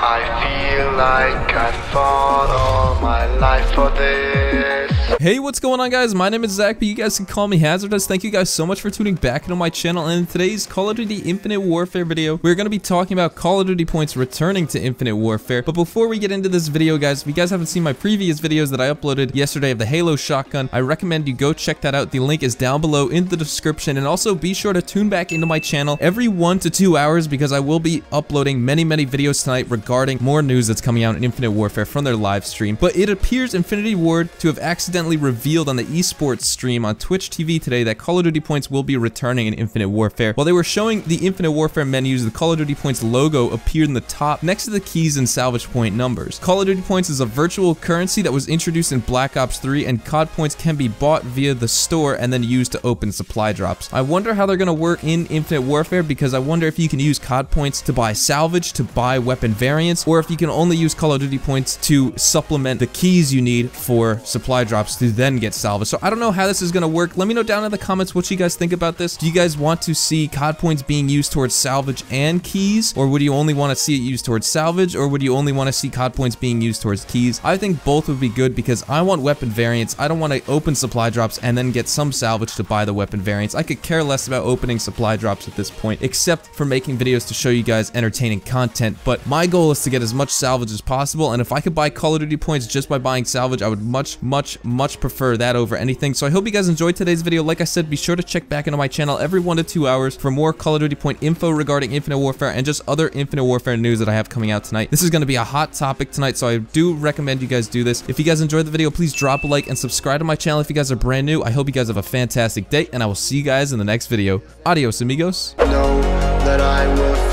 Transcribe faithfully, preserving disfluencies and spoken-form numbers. I feel like I've fought all my life for this. Hey, what's going on, guys? My name is Zach, but you guys can call me Hazardous. Thank you guys so much for tuning back into my channel, and in today's Call of Duty Infinite Warfare video, we're going to be talking about Call of Duty points returning to Infinite Warfare. But before we get into this video, guys, if you guys haven't seen my previous videos that I uploaded yesterday of the Halo Shotgun, I recommend you go check that out. The link is down below in the description, and also be sure to tune back into my channel every one to two hours because I will be uploading many, many videos tonight regarding more news that's coming out in Infinite Warfare from their live stream. But it appears Infinity Ward to have accidentally revealed on the Esports stream on Twitch T V today that Call of Duty points will be returning in Infinite Warfare. While they were showing the Infinite Warfare menus, the Call of Duty points logo appeared in the top next to the keys and salvage point numbers. Call of Duty points is a virtual currency that was introduced in Black Ops three, and C O D points can be bought via the store and then used to open supply drops. I wonder how they're going to work in Infinite Warfare, because I wonder if you can use C O D points to buy salvage, to buy weapon variants, or if you can only use Call of Duty points to supplement the keys you need for supply drops to then get salvage. So I don't know how this is going to work. Let me know down in the comments what you guys think about this. Do you guys want to see C O D points being used towards salvage and keys, or would you only want to see it used towards salvage, or would you only want to see C O D points being used towards keys? I think both would be good because I want weapon variants. I don't want to open supply drops and then get some salvage to buy the weapon variants. I could care less about opening supply drops at this point, except for making videos to show you guys entertaining content. But my goal is to get as much salvage as possible, and if I could buy Call of Duty points just by buying salvage, I would much, much, much much prefer that over anything. So I hope you guys enjoyed today's video. Like I said, be sure to check back into my channel every one to two hours for more Call of Duty point info regarding Infinite Warfare and just other Infinite Warfare news that I have coming out tonight. This is going to be a hot topic tonight, so I do recommend you guys do this. If you guys enjoyed the video, please drop a like and subscribe to my channel if you guys are brand new. I hope you guys have a fantastic day, and I will see you guys in the next video. Adios, amigos. No, that I will